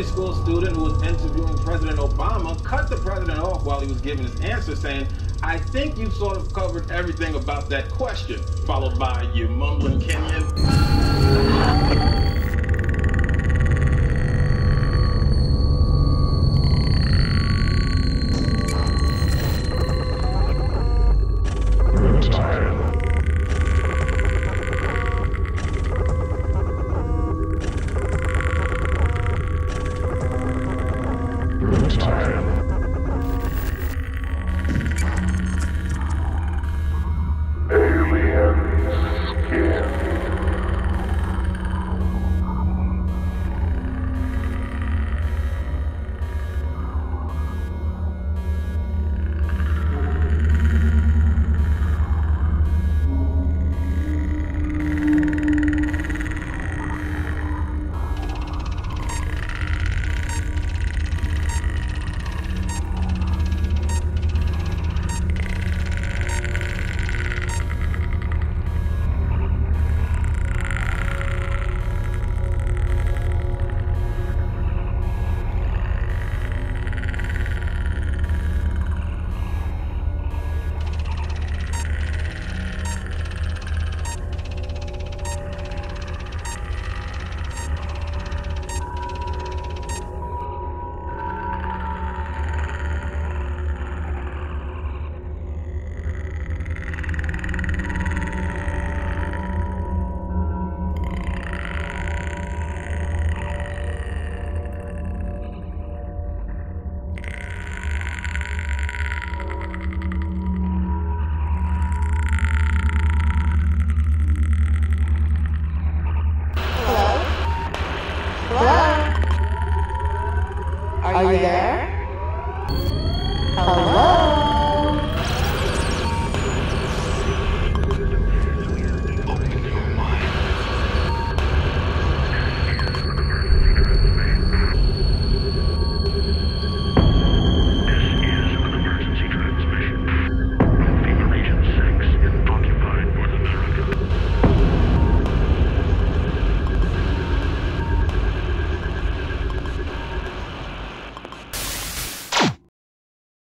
elementary school student who was interviewing President Obama cut the president off while he was giving his answer, saying, "I think you've sort of covered everything about that question," followed by, "You mumbling Kenyan."